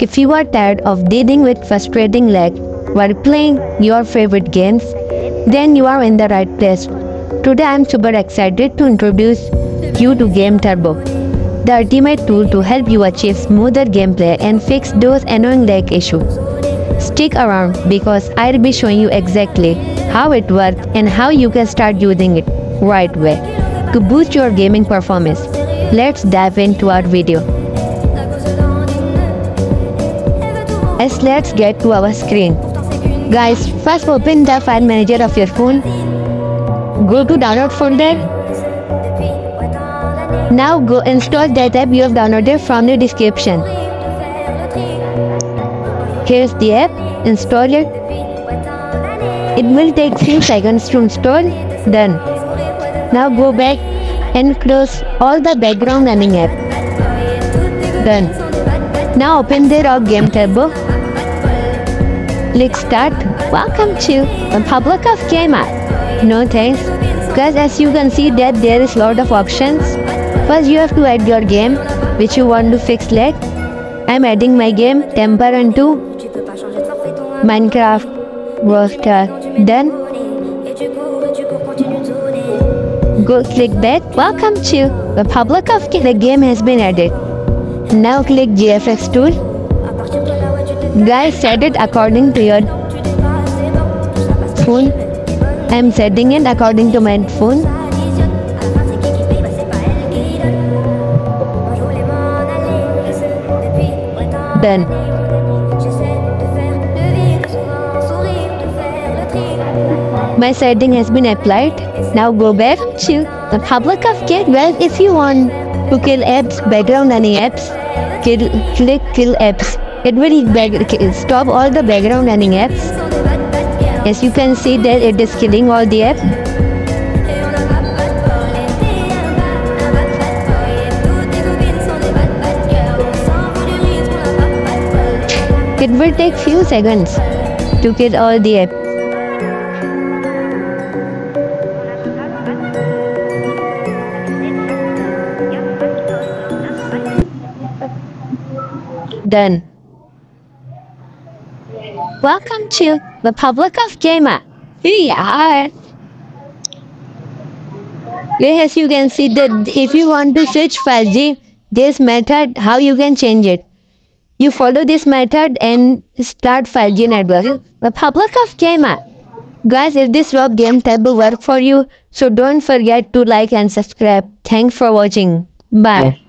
If you are tired of dealing with frustrating lag while playing your favorite games, then you are in the right place. Today I am super excited to introduce you to Game Turbo, the ultimate tool to help you achieve smoother gameplay and fix those annoying lag issues. Stick around because I'll be showing you exactly how it works and how you can start using it right away to boost your gaming performance. Let's dive into our video. Let's get to our screen. Guys, first open the file manager of your phone. Go to download folder. Now go install that app you have downloaded from the description. Here's the app, install it. It will take few seconds to install, done. Now go back and close all the background running app. Done. Now open the ROG Game Turbo. Click start. Welcome to the public of gamer. No thanks, because as you can see that there is lot of options. First you have to add your game, which you want to fix lag. I'm adding my game Temper into Minecraft roster. Then go click back. Welcome to the public of the game has been added. Now click GFX tool. Guys, set it according to your phone. I'm setting it according to my phone. Done. My setting has been applied. Now go back to the public of get. Well, if you want to kill apps, background running apps, click kill apps. It will stop all the background running apps. As you can see that it is killing all the apps. It will take few seconds to kill all the apps. Done. Welcome to the public of gamer. Here you are. As you can see that if you want to switch 5G, this method how you can change it. You follow this method and start 5G network. The public of gamer. Guys, if this ROG Game Turbo work for you, so don't forget to like and subscribe. Thanks for watching. Bye.